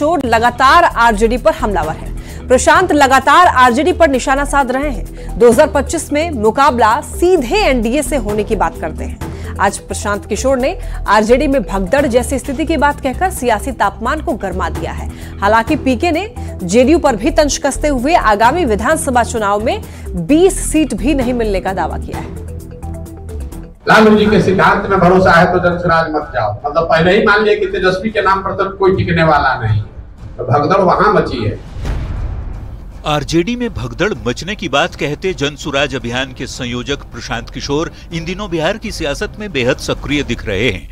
किशोर लगातार आरजेडी पर हमलावर हैं। प्रशांत लगातार आरजेडी पर निशाना साध रहे हैं। 2025 में मुकाबला सीधे एनडीए से होने की बात करते हैं। आज प्रशांत किशोर ने आरजेडी में भगदड़ जैसी स्थिति की बात कहकर सियासी तापमान को गर्मा दिया है। हालांकि पीके ने जेडीयू पर भी तंज कसते हुए आगामी विधानसभा चुनाव में 20 सीट भी नहीं मिलने का दावा किया है। लालू जी के सिद्धांत में भरोसा है तो जनसुराज मत जाओ, मतलब पहले ही मान लिया कि तेजस्वी के नाम पर तो कोई टिकने वाला नहीं, तो भगदड़ वहां मची है। आरजेडी में भगदड़ मचने की बात कहते जनसुराज अभियान के संयोजक प्रशांत किशोर इन दिनों बिहार की सियासत में बेहद सक्रिय दिख रहे हैं।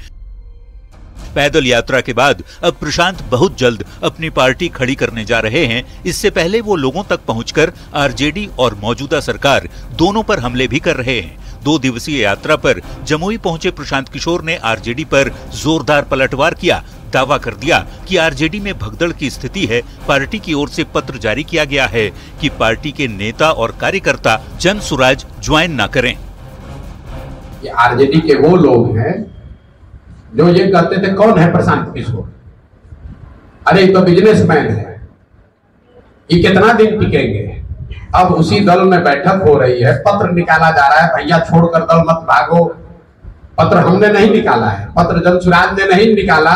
पैदल यात्रा के बाद अब प्रशांत बहुत जल्द अपनी पार्टी खड़ी करने जा रहे हैं। इससे पहले वो लोगों तक पहुंचकर आरजेडी और मौजूदा सरकार दोनों पर हमले भी कर रहे हैं। 2 दिवसीय यात्रा पर जमुई पहुंचे प्रशांत किशोर ने आरजेडी पर जोरदार पलटवार किया। दावा कर दिया कि आरजेडी में भगदड़ की स्थिति है। पार्टी की ओर से पत्र जारी किया गया है कि पार्टी के नेता और कार्यकर्ता जन सुराज ज्वाइन ना करें। ये आरजेडी के वो लोग हैं जो ये कहते थे कौन है प्रशांत किशोर, अरे तो बिजनेसमैन है, ये कितना दिन टिकेंगे। अब उसी दल में बैठक हो रही है, पत्र निकाला जा रहा है, भैया छोड़कर दल मत भागो। पत्र हमने नहीं निकाला है, पत्र जनसुराज ने नहीं निकाला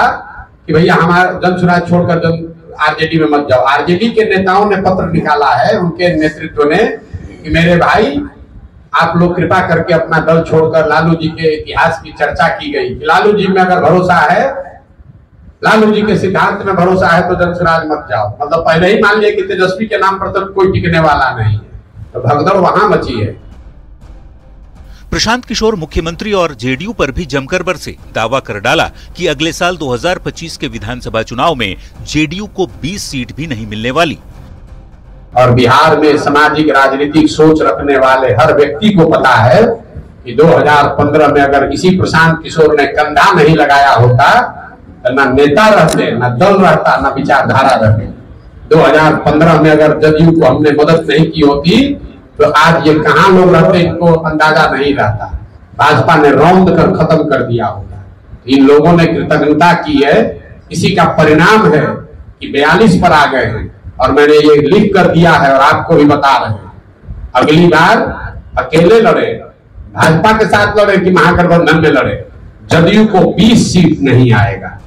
कि भैया हमारा जनसुराज छोड़कर आरजेडी में मत जाओ। आरजेडी के नेताओं ने पत्र निकाला है, उनके नेतृत्व ने, कि मेरे भाई आप लोग कृपा करके अपना दल छोड़कर। लालू जी के इतिहास की चर्चा की गई कि लालू जी में अगर भरोसा है, लालू जी के सिद्धांत में भरोसा है तो जनसुराज मत जाओ, मतलब पहले ही मान लिया कि तेजस्वी के नाम पर तो कोई टिकने वाला नहीं है, तो भगदड़ वहां मची है। प्रशांत किशोर मुख्यमंत्री और जेडीयू पर भी जमकर बरसे। दावा कर डाला कि अगले साल 2025 के विधानसभा चुनाव में जेडीयू को 20 सीट भी नहीं मिलने वाली और बिहार में सामाजिक राजनीतिक सोच रखने वाले हर व्यक्ति को पता है कि 2015 में अगर इसी प्रशांत किशोर ने कंधा नहीं लगाया होता, ना नेता रहते, ना दल रहता, ना विचारधारा रहते। 2015 में अगर जदयू को हमने मदद नहीं की होती तो आज ये कहाँ लोग रहते, इनको अंदाजा नहीं रहता। भाजपा ने रौंद कर खत्म कर दिया होगा। इन लोगों ने कृतज्ञता की है, इसी का परिणाम है कि 42 पर आ गए हैं और मैंने ये लिख कर दिया है और आपको भी बता रहे हैं। अगली बार अकेले लड़े, भाजपा के साथ लड़े कि महागठबंधन में लड़े, जदयू को 20 सीट नहीं आएगा।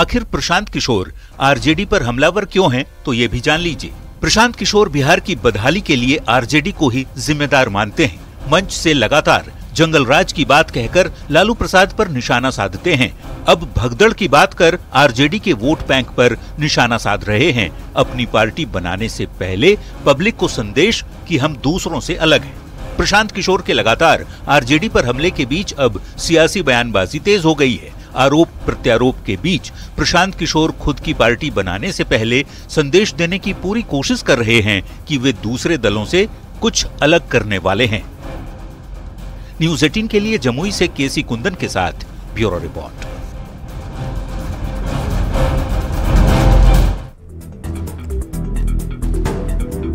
आखिर प्रशांत किशोर आरजेडी पर हमलावर क्यों हैं, तो ये भी जान लीजिए। प्रशांत किशोर बिहार की बदहाली के लिए आरजेडी को ही जिम्मेदार मानते हैं। मंच से लगातार जंगलराज की बात कहकर लालू प्रसाद पर निशाना साधते हैं। अब भगदड़ की बात कर आरजेडी के वोट बैंक पर निशाना साध रहे हैं। अपनी पार्टी बनाने से पहले पब्लिक को संदेश कि हम दूसरों से अलग हैं। प्रशांत किशोर के लगातार आरजेडी पर हमले के बीच अब सियासी बयानबाजी तेज हो गई है। आरोप प्रत्यारोप के बीच प्रशांत किशोर खुद की पार्टी बनाने से पहले संदेश देने की पूरी कोशिश कर रहे हैं कि वे दूसरे दलों से कुछ अलग करने वाले हैं। News18 के लिए जमुई से केसी कुंदन के साथ ब्यूरो रिपोर्ट।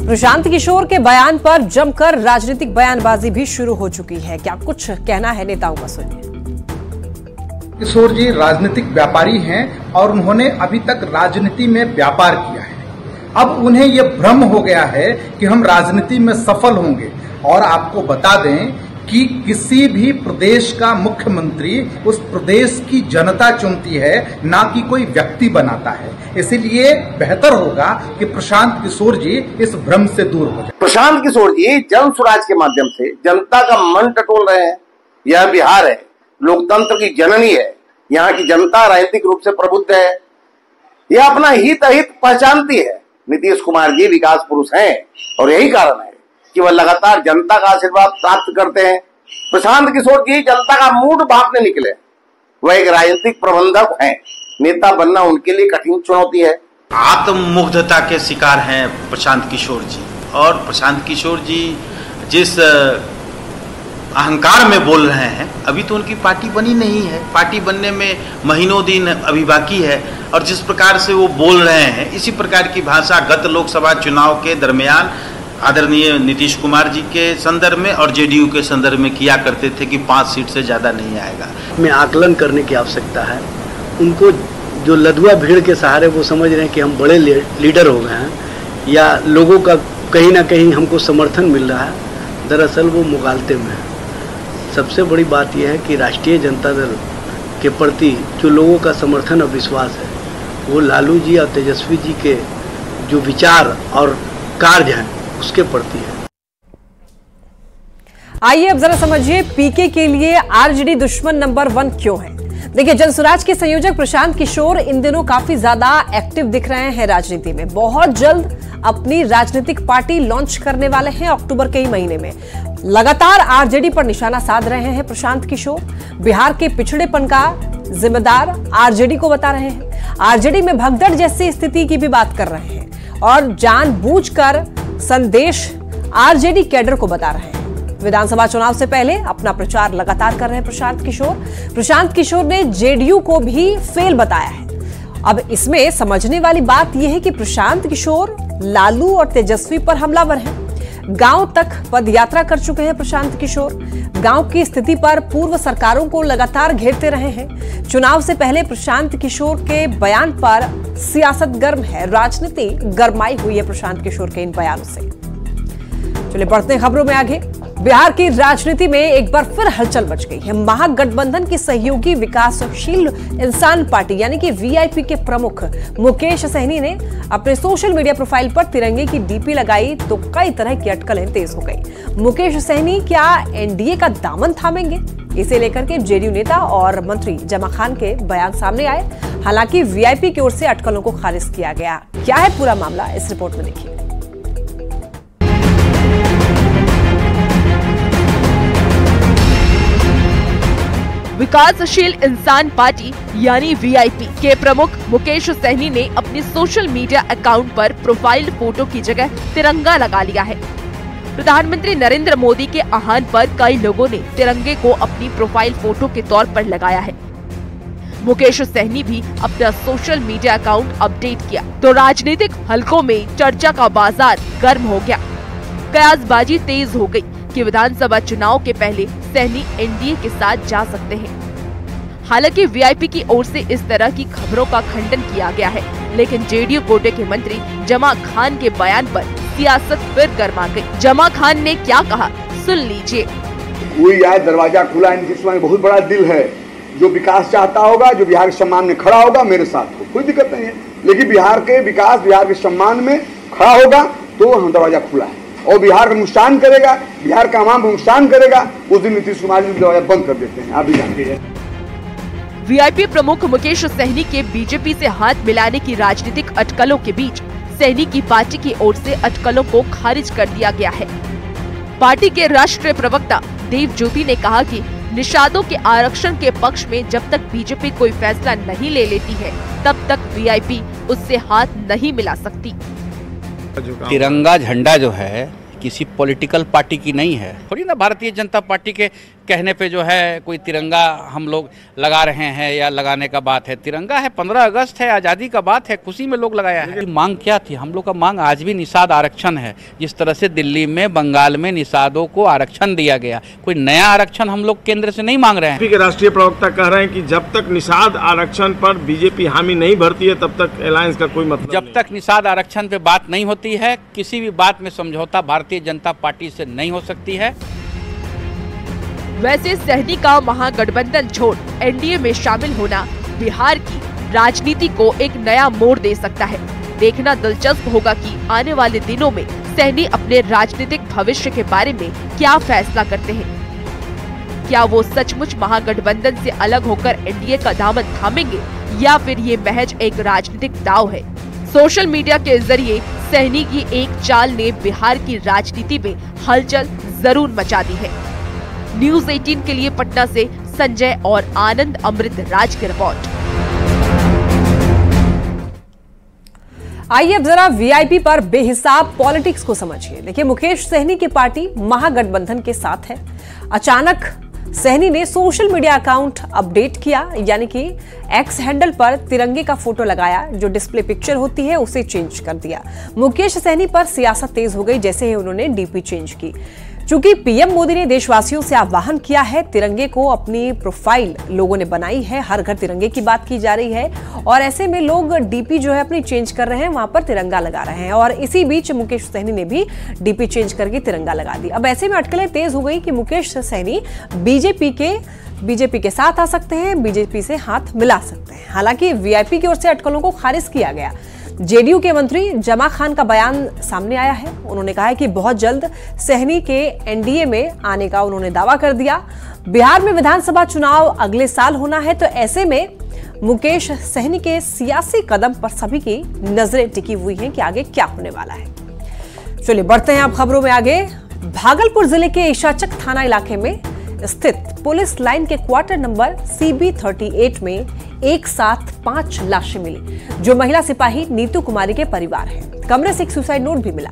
प्रशांत किशोर के बयान पर जमकर राजनीतिक बयानबाजी भी शुरू हो चुकी है। क्या कुछ कहना है नेताओं का, सुनिए। किशोर जी राजनीतिक व्यापारी हैं और उन्होंने अभी तक राजनीति में व्यापार किया है। अब उन्हें ये भ्रम हो गया है कि हम राजनीति में सफल होंगे। और आपको बता दें कि किसी भी प्रदेश का मुख्यमंत्री उस प्रदेश की जनता चुनती है, ना कि कोई व्यक्ति बनाता है। इसीलिए बेहतर होगा कि प्रशांत किशोर जी इस भ्रम से दूर हो जाए। प्रशांत किशोर जी जन स्वराज के माध्यम से जनता का मन टटोल रहे हैं। यह बिहार है, लोकतंत्र की जननी है, यहाँ की जनता राजनीतिक रूप से प्रबुद्ध है, यह अपना हित अहित पहचानती है। नीतीश कुमार जी विकास पुरुष हैं और यही कारण है कि वह लगातार जनता का आशीर्वाद प्राप्त करते हैं। प्रशांत किशोर जी जनता का मूड भांपने निकले। वह एक राजनीतिक प्रबंधक हैं, नेता बनना उनके लिए कठिन चुनौती है। आत्ममुग्धता के शिकार हैं प्रशांत किशोर जी, और प्रशांत किशोर जी जिस अहंकार में बोल रहे हैं, अभी तो उनकी पार्टी बनी नहीं है, पार्टी बनने में महीनों दिन अभी बाकी है, और जिस प्रकार से वो बोल रहे हैं इसी प्रकार की भाषा गत लोकसभा चुनाव के दरमियान आदरणीय नीतीश कुमार जी के संदर्भ में और जेडीयू के संदर्भ में किया करते थे कि 5 सीट से ज़्यादा नहीं आएगा। में आकलन करने की आवश्यकता है। उनको जो लदुआ भीड़ के सहारे वो समझ रहे हैं कि हम बड़े लीडर हो गए हैं या लोगों का कहीं ना कहीं हमको समर्थन मिल रहा है, दरअसल वो मुगालते में है। सबसे बड़ी बात यह है कि राष्ट्रीय जनता दल के प्रति जो लोगों का समर्थन और विश्वास है वो लालू जी और तेजस्वी जी के जो विचार और कार्य हैं उसके प्रति है। आइए अब जरा समझिए पीके के लिए आरजेडी दुश्मन नंबर 1 क्यों है। देखिए, जनसुराज के संयोजक प्रशांत किशोर इन दिनों काफी ज्यादा एक्टिव दिख रहे हैं राजनीति में। बहुत जल्द अपनी राजनीतिक पार्टी लॉन्च करने वाले हैं अक्टूबर के ही महीने में। लगातार आरजेडी पर निशाना साध रहे हैं प्रशांत किशोर। बिहार के पिछड़ेपन का जिम्मेदार आरजेडी को बता रहे हैं। आरजेडी में भगदड़ जैसी स्थिति की भी बात कर रहे हैं और जानबूझकर संदेश आरजेडी कैडर को बता रहे हैं। विधानसभा चुनाव से पहले अपना प्रचार लगातार कर रहे हैं प्रशांत किशोर। प्रशांत किशोर ने जेडीयू को भी फेल बताया है। अब इसमें समझने वाली बात यह है कि प्रशांत किशोर लालू और तेजस्वी पर हमलावर हैं। गांव तक पदयात्रा कर चुके हैं प्रशांत किशोर। गांव की स्थिति पर पूर्व सरकारों को लगातार घेरते रहे हैं। चुनाव से पहले प्रशांत किशोर के बयान पर सियासत गर्म है, राजनीति गर्माई हुई है प्रशांत किशोर के इन बयानों से। चलिए बढ़ते हैं खबरों में आगे। बिहार की राजनीति में एक बार फिर हलचल मच गई है। महागठबंधन की सहयोगी विकासशील इंसान पार्टी यानी कि वीआईपी के प्रमुख मुकेश सहनी ने अपने सोशल मीडिया प्रोफाइल पर तिरंगे की डीपी लगाई तो कई तरह की अटकलें तेज हो गई। मुकेश सहनी क्या एनडीए का दामन थामेंगे? इसे लेकर के जेडीयू नेता और मंत्री जमा खान के बयान सामने आए। हालांकि वीआईपी की ओर से अटकलों को खारिज किया गया। क्या है पूरा मामला, इस रिपोर्ट में देखिए। विकासशील इंसान पार्टी यानी वीआईपी के प्रमुख मुकेश सहनी ने अपने सोशल मीडिया अकाउंट पर प्रोफाइल फोटो की जगह तिरंगा लगा लिया है। प्रधानमंत्री नरेंद्र मोदी के आह्वान पर कई लोगों ने तिरंगे को अपनी प्रोफाइल फोटो के तौर पर लगाया है। मुकेश सहनी भी अपना सोशल मीडिया अकाउंट अपडेट किया तो राजनीतिक हलकों में चर्चा का बाजार गर्म हो गया। कयासबाजी तेज हो गयी कि विधानसभा चुनाव के पहले सहनी एनडीए के साथ जा सकते हैं। हालांकि वीआईपी की ओर से इस तरह की खबरों का खंडन किया गया है, लेकिन जेडीयू कोटे के मंत्री जमा खान के बयान पर सियासत फिर गर्मा गई। जमा खान ने क्या कहा सुन लीजिए। कोई यार दरवाजा खुला, इनके सामने बहुत बड़ा दिल है। जो विकास चाहता होगा, जो बिहार के सम्मान में खड़ा होगा, मेरे साथ हो, कोई दिक्कत नहीं है। लेकिन बिहार के विकास, बिहार के सम्मान में खड़ा होगा तो हम दरवाजा खुला है। और बिहार का नुकसान करेगा, बिहार का आवाम नुकसान करेगा, उस दिन नीतीश कुमार जी दरवाजा बंद कर देते हैं, आप भी जानते हैं। वीआईपी प्रमुख मुकेश सहनी के बीजेपी से हाथ मिलाने की राजनीतिक अटकलों के बीच सहनी की पार्टी की ओर से अटकलों को खारिज कर दिया गया है। पार्टी के राष्ट्रीय प्रवक्ता देव ज्योति ने कहा कि निषादों के आरक्षण के पक्ष में जब तक बीजेपी कोई फैसला नहीं ले लेती है तब तक वीआईपी उससे हाथ नहीं मिला सकती। तिरंगा झंडा जो है किसी पॉलिटिकल पार्टी की नहीं है, थोड़ी ना भारतीय जनता पार्टी के कहने पे जो है कोई तिरंगा हम लोग लगा रहे हैं या लगाने का बात है। तिरंगा है, 15 अगस्त है, आज़ादी का बात है, खुशी में लोग लगाया है। मांग क्या थी? हम लोग का मांग आज भी निषाद आरक्षण है। जिस तरह से दिल्ली में, बंगाल में निषादों को आरक्षण दिया गया, कोई नया आरक्षण हम लोग केंद्र से नहीं मांग रहे हैं। बीजेपी के राष्ट्रीय प्रवक्ता कह रहे हैं कि जब तक निषाद आरक्षण पर बीजेपी हामी नहीं भरती है तब तक अलायंस का कोई मतलब, जब तक निषाद आरक्षण पे बात नहीं होती है किसी भी बात में समझौता भारतीय जनता पार्टी से नहीं हो सकती है। वैसे सहनी का महागठबंधन छोड़ एनडीए में शामिल होना बिहार की राजनीति को एक नया मोड़ दे सकता है। देखना दिलचस्प होगा कि आने वाले दिनों में सहनी अपने राजनीतिक भविष्य के बारे में क्या फैसला करते हैं। क्या वो सचमुच महागठबंधन से अलग होकर एनडीए का दामन थामेंगे या फिर ये महज एक राजनीतिक दाव है? सोशल मीडिया के जरिए सहनी की एक चाल ने बिहार की राजनीति में हलचल जरूर मचा दी है। न्यूज 18 के लिए पटना से संजय और आनंद अमृत राज की रिपोर्ट। आइए अब जरा वीआईपी पर बेहिसाब पॉलिटिक्स को समझिए। देखिए, मुकेश सहनी की पार्टी महागठबंधन के साथ है। अचानक सहनी ने सोशल मीडिया अकाउंट अपडेट किया यानी कि एक्स हैंडल पर तिरंगे का फोटो लगाया, जो डिस्प्ले पिक्चर होती है उसे चेंज कर दिया। मुकेश सहनी पर सियासत तेज हो गई जैसे ही उन्होंने डीपी चेंज की। चूंकि पीएम मोदी ने देशवासियों से आह्वान किया है, तिरंगे को अपनी प्रोफाइल लोगों ने बनाई है, हर घर तिरंगे की बात की जा रही है और ऐसे में लोग डीपी जो है अपनी चेंज कर रहे हैं, वहां पर तिरंगा लगा रहे हैं। और इसी बीच मुकेश सहनी ने भी डीपी चेंज करके तिरंगा लगा दी। अब ऐसे में अटकलें तेज हो गई कि मुकेश सहनी बीजेपी के साथ आ सकते हैं, बीजेपी से हाथ मिला सकते हैं। हालांकि वीआईपी की ओर से अटकलों को खारिज किया गया। जेडीयू के मंत्री जमा खान का बयान सामने आया है। उन्होंने कहा है कि बहुत जल्द सहनी के एनडीए में आने का उन्होंने दावा कर दिया। बिहार में विधानसभा चुनाव अगले साल होना है, तो ऐसे में मुकेश सहनी के सियासी कदम पर सभी की नजरें टिकी हुई हैं कि आगे क्या होने वाला है। चलिए बढ़ते हैं अब खबरों में आगे। भागलपुर जिले के ईशाचक थाना इलाके में स्थित पुलिस लाइन के क्वार्टर नंबर CB 38 में एक साथ 5 लाशें मिली, जो महिला सिपाही नीतू कुमारी के परिवार है। कमरे से एक सुसाइड नोट भी मिला,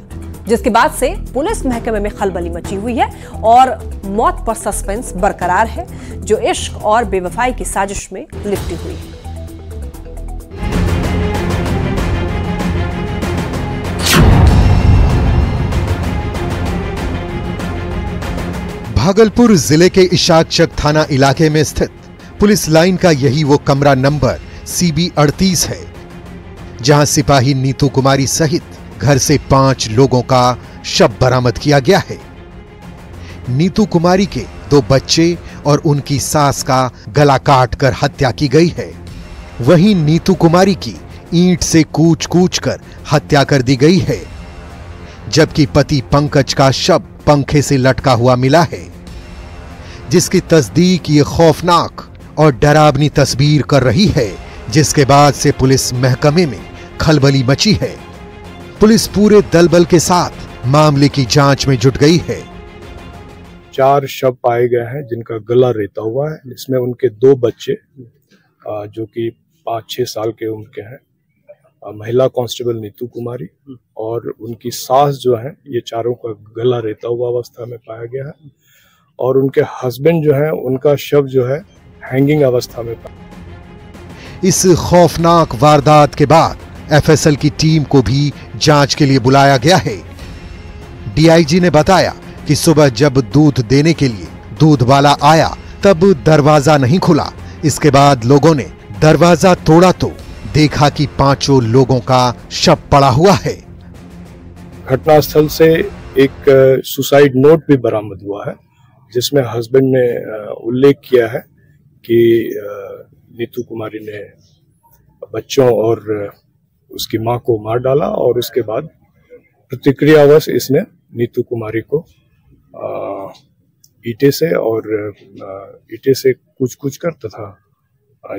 जिसके बाद से पुलिस महकमे में खलबली मची हुई है और मौत पर सस्पेंस बरकरार है, जो इश्क और बेवफाई की साजिश में लिपटी हुई है। भागलपुर जिले के ईशाचक थाना इलाके में स्थित पुलिस लाइन का यही वो कमरा नंबर CB 38 है, जहां सिपाही नीतू कुमारी सहित घर से 5 लोगों का शव बरामद किया गया है। नीतू कुमारी के 2 बच्चे और उनकी सास का गला काट कर हत्या की गई है। वहीं नीतू कुमारी की ईंट से कूच-कूच कर हत्या कर दी गई है, जबकि पति पंकज का शव पंखे से लटका हुआ मिला है, जिसकी तस्दीक ये खौफनाक और डरावनी तस्वीर कर रही है, जिसके बाद से पुलिस महकमे में खलबली मची है। पुलिस पूरे दलबल के साथ मामले की जांच में जुट गई है। 4 शव पाए गए हैं, जिनका गला रेता हुआ है, जिसमें उनके 2 बच्चे जो कि 5-6 साल के उम्र के हैं, महिला कांस्टेबल नीतू कुमारी और उनकी सास जो है, ये चारों का गला रेता हुआ अवस्था में पाया गया है और उनके हस्बैंड जो है, उनका शव जो है हैंगिंग अवस्था में पाया। इस खौफनाक वारदात के बाद FSL की टीम को भी जांच के लिए बुलाया गया है। DIG ने बताया कि सुबह जब दूध देने के लिए दूध वाला आया, तब दरवाजा नहीं खुला। इसके बाद लोगों ने दरवाजा तोड़ा तो देखा कि 5 लोगों का शव पड़ा हुआ है। घटनास्थल से एक सुसाइड नोट भी बरामद हुआ है, जिसमें हस्बैंड ने उल्लेख किया है कि नीतू कुमारी ने बच्चों और उसकी मां को मार डाला और उसके बाद प्रतिक्रियावश इसने नीतू कुमारी को ईंटे से कूच-कूच कर तथा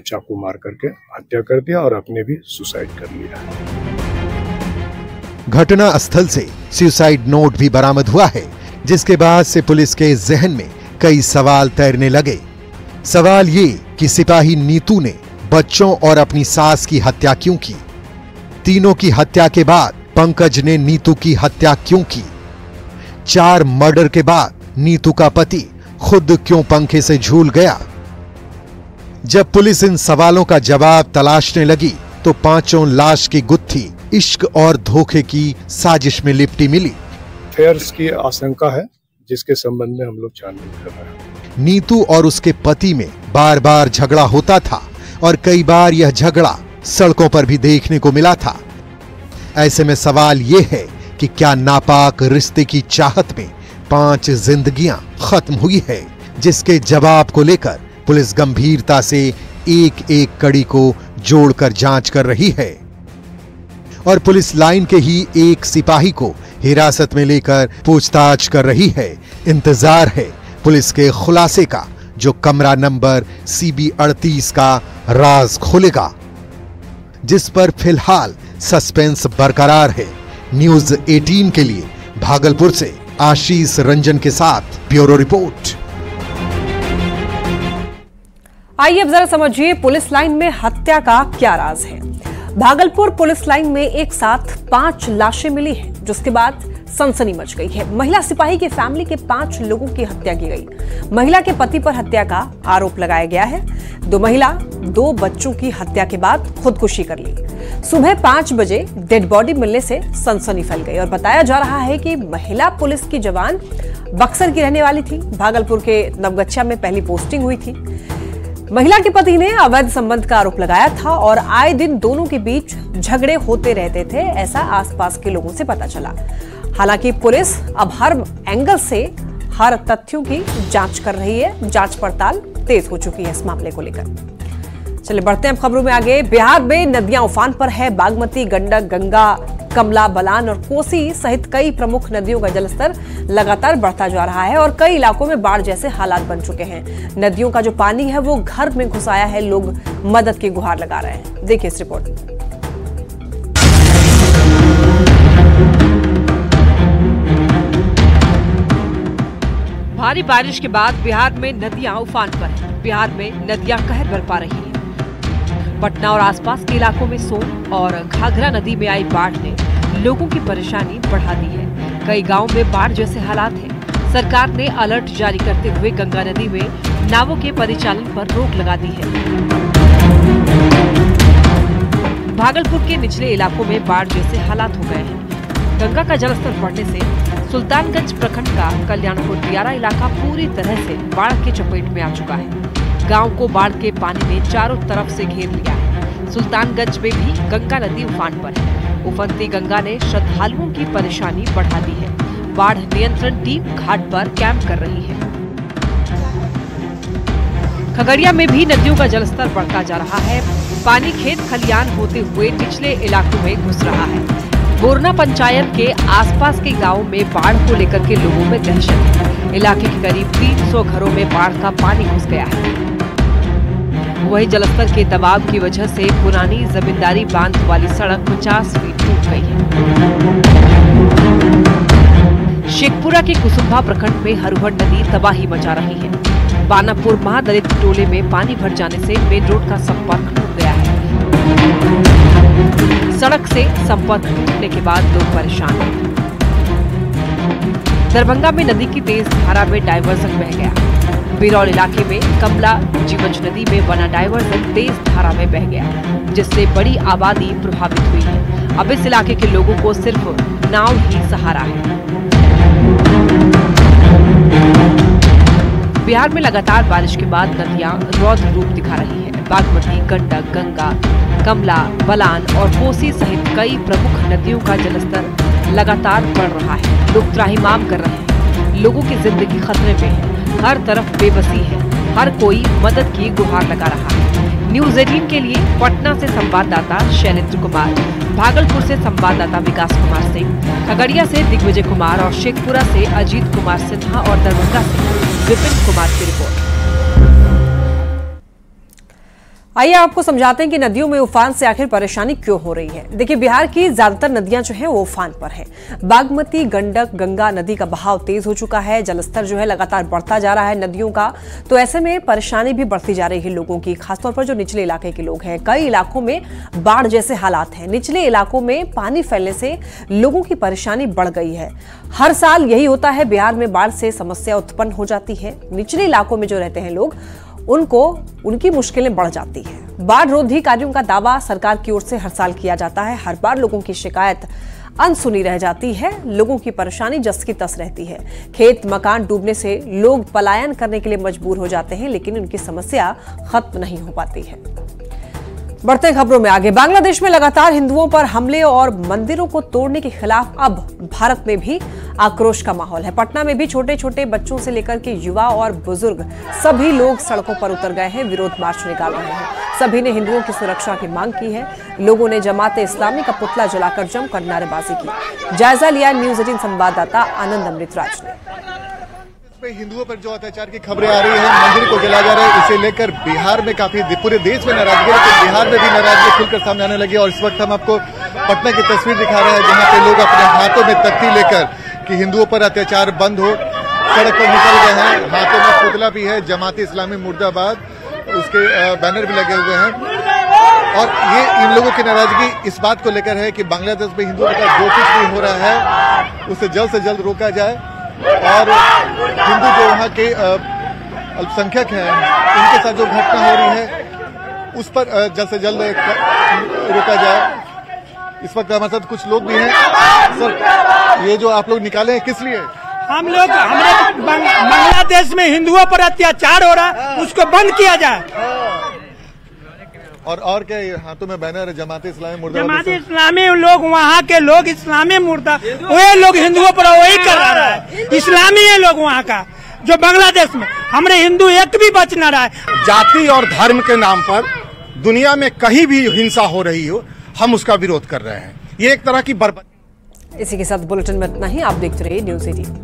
चाकू मार करके हत्या कर दिया और अपने भी सुसाइड कर लिया। घटना स्थल से सुसाइड नोट भी बरामद हुआ है, जिसके बाद से पुलिस के जहन में कई सवाल तैरने लगे। सवाल ये कि सिपाही नीतू ने बच्चों और अपनी सास की हत्या क्यों की? तीनों की हत्या के बाद पंकज ने नीतू की हत्या क्यों की? 4 मर्डर के बाद नीतू का पति खुद क्यों पंखे से झूल गया? जब पुलिस इन सवालों का जवाब तलाशने लगी तो 5 लाश की गुत्थी इश्क और धोखे की साजिश में लिपटी मिली। अफेयर्स की आशंका है, जिसके संबंध में हम लोग छानबीन कर रहे हैं। नीतू और उसके पति में बार बार झगड़ा होता था और कई बार यह झगड़ा सड़कों पर भी देखने को मिला था। ऐसे में सवाल ये है कि क्या नापाक रिश्ते की चाहत में 5 जिंदगियां खत्म हुई है, जिसके जवाब को लेकर पुलिस गंभीरता से एक-एक कड़ी को जोड़कर जांच कर रही है और पुलिस लाइन के ही एक सिपाही को हिरासत में लेकर पूछताछ कर रही है। इंतजार है पुलिस के खुलासे का, जो कमरा नंबर CB 38 का राज खोलेगा, जिस पर फिलहाल सस्पेंस बरकरार है। News 18 के लिए भागलपुर से आशीष रंजन के साथ ब्यूरो रिपोर्ट। आइए अब जरा समझिए पुलिस लाइन में हत्या का क्या राज है। भागलपुर पुलिस लाइन में एक साथ 5 लाशें मिली हैं, जिसके बाद सनसनी मच गई है। महिला सिपाही के फैमिली के 5 लोगों की हत्या की गई। महिला के पति पर हत्या का आरोप लगाया गया है। 2 महिला 2 बच्चों की हत्या के बाद खुदकुशी कर ली। सुबह 5 बजे डेड बॉडी मिलने से सनसनी फैल गई और बताया जा रहा है कि महिला पुलिस की जवान बक्सर की रहने वाली थी। भागलपुर के नवगछिया में पहली पोस्टिंग हुई थी। महिला के पति ने अवैध संबंध का आरोप लगाया था और आए दिन दोनों के बीच झगड़े होते रहते थे, ऐसा आसपास के लोगों से पता चला। हालांकि पुलिस अब हर एंगल से हर तथ्यों की जांच कर रही है। जांच पड़ताल तेज हो चुकी है इस मामले को लेकर। चलिए बढ़ते हैं खबरों में आगे। बिहार में नदियां उफान पर है। बागमती, गंडक, गंगा, कमला बलान और कोसी सहित कई प्रमुख नदियों का जलस्तर लगातार बढ़ता जा रहा है और कई इलाकों में बाढ़ जैसे हालात बन चुके हैं। नदियों का जो पानी है वो घर में घुस आया है। लोग मदद की गुहार लगा रहे हैं। देखिए इस रिपोर्ट में। भारी बारिश के बाद बिहार में नदियां उफान पर हैं। बिहार में नदियां कहर बरपा रही है। पटना और आसपास के इलाकों में सोन और घाघरा नदी में आई बाढ़ ने लोगों की परेशानी बढ़ा दी है। कई गांवों में बाढ़ जैसे हालात हैं। सरकार ने अलर्ट जारी करते हुए गंगा नदी में नावों के परिचालन पर रोक लगा दी है। भागलपुर के निचले इलाकों में बाढ़ जैसे हालात हो गए हैं। गंगा का जलस्तर बढ़ने से सुल्तानगंज प्रखंड का कल्याणपुर दियारा इलाका पूरी तरह से बाढ़ की चपेट में आ चुका है। गांव को बाढ़ के पानी ने चारों तरफ से घेर लिया है। सुल्तानगंज में भी गंगा नदी उफान पर है। उफनती गंगा ने श्रद्धालुओं की परेशानी बढ़ा दी है। बाढ़ नियंत्रण टीम घाट पर कैंप कर रही है। खगड़िया में भी नदियों का जलस्तर बढ़ता जा रहा है। पानी खेत खलियान होते हुए निचले इलाकों में घुस रहा है। बोरना पंचायत के आसपास के गाँव में बाढ़ को लेकर के लोगों में दहशत है। इलाके के करीब 300 घरों में बाढ़ का पानी घुस गया है। वहीं जलस्तर के दबाव की वजह से पुरानी जमींदारी बांध वाली सड़क 50 फीट टूट गई है। शेखपुरा के कुसुम्भा प्रखंड में हरहर नदी तबाही मचा रही है। बानापुर महादलित टोले में पानी भर जाने से मेन रोड का संपर्क टूट गया है। सड़क से संपर्क टूटने के बाद लोग परेशान हैं। दरभंगा में नदी की तेज धारा में डायवर्सन बह गया। बिरौल इलाके में कमला जीवज नदी में बना डायवर्सन तेज धारा में बह गया, जिससे बड़ी आबादी प्रभावित हुई है। अब इस इलाके के लोगों को सिर्फ नाव ही सहारा है। बिहार में लगातार बारिश के बाद नदियां रौद्र रूप दिखा रही है। बागमती, गंडक, गंगा, कमला बलान और कोसी सहित कई प्रमुख नदियों का जलस्तर लगातार बढ़ रहा है। लोग त्राहिमाम कर रहे हैं। लोगों की जिंदगी खतरे में है। हर तरफ बेबसी है। हर कोई मदद की गुहार लगा रहा है। News18 के लिए पटना से संवाददाता शैलेंद्र कुमार, भागलपुर से संवाददाता विकास कुमार सिंह, खगड़िया से दिग्विजय कुमार और शेखपुरा से अजीत कुमार सिन्हा और दरभंगा से विपिन कुमार की रिपोर्ट। आइए आपको समझाते हैं कि नदियों में उफान से आखिर परेशानी क्यों हो रही है। देखिए बिहार की ज्यादातर नदियां जो है वो उफान पर है। बागमती, गंडक, गंगा नदी का बहाव तेज हो चुका है। जलस्तर जो है लगातार बढ़ता जा रहा है नदियों का, तो ऐसे में परेशानी भी बढ़ती जा रही है लोगों की, खासतौर पर जो निचले इलाके के लोग हैं। कई इलाकों में बाढ़ जैसे हालात हैं। निचले इलाकों में पानी फैलने से लोगों की परेशानी बढ़ गई है। हर साल यही होता है, बिहार में बाढ़ से समस्या उत्पन्न हो जाती है। निचले इलाकों में जो रहते हैं लोग, उनकी मुश्किलें बढ़ जाती हैं। बाढ़ रोधी कार्यों का दावा सरकार की ओर से हर साल किया जाता है। हर बार लोगों की शिकायत अनसुनी रह जाती है। लोगों की परेशानी जस की तस रहती है। खेत मकान डूबने से लोग पलायन करने के लिए मजबूर हो जाते हैं, लेकिन उनकी समस्या खत्म नहीं हो पाती है। बढ़ते खबरों में आगे। बांग्लादेश में लगातार हिंदुओं पर हमले और मंदिरों को तोड़ने के खिलाफ अब भारत में भी आक्रोश का माहौल है। पटना में भी छोटे छोटे बच्चों से लेकर के युवा और बुजुर्ग सभी लोग सड़कों पर उतर गए हैं, विरोध मार्च निकाल रहे हैं। सभी ने हिंदुओं की सुरक्षा की मांग की है। लोगों ने जमात इस्लामी का पुतला जलाकर जमकर नारेबाजी की। जायजा लिया News18 संवाददाता आनंद अमृतराज ने। हिंदुओं पर जो अत्याचार की खबरें आ रही है, मंदिर को जला जा रहा है, इसे लेकर बिहार में काफी पूरे देश में नाराजगी है, तो बिहार में भी नाराजगी खुलकर सामने आने लगी। और इस वक्त हम आपको पटना की तस्वीर दिखा रहे हैं, जहां पे लोग अपने हाथों में तख्ती लेकर कि हिंदुओं पर अत्याचार बंद हो सड़क पर निकल गए हैं। हाथों में पुतला भी है, जमात इस्लामी मुर्दाबाद उसके बैनर भी लगे हुए हैं। और ये इन लोगों की नाराजगी इस बात को लेकर है कि बांग्लादेश में हिंदुओं का जो कुछ भी हो रहा है उसे जल्द से जल्द रोका जाए और हिंदू जो वहाँ के अल्पसंख्यक हैं उनके साथ जो घटना हो रही है उस पर जल्द से जल्द रोका जाए। इस वक्त हमारे साथ कुछ लोग भी हैं। सर, ये जो आप लोग निकाले हैं किस लिए? हम लोग हमारे बांग्लादेश में हिंदुओं पर अत्याचार हो रहा है, उसको बंद किया जाए। और क्या हाथों में बैनर है? जमात इस्लामी लोग, वहाँ के लोग इस्लामी मुर्दा, वही लोग हिंदुओं पर वही कर रहा है। इस्लामी है लोग वहाँ का, जो बांग्लादेश में हमारे हिंदू एक भी बच न रहा है। जाति और धर्म के नाम पर दुनिया में कहीं भी हिंसा हो रही हो, हम उसका विरोध कर रहे हैं। ये एक तरह की बर्बादी। इसी के साथ बुलेटिन में इतना ही। आप देखते रहिए न्यूज़18।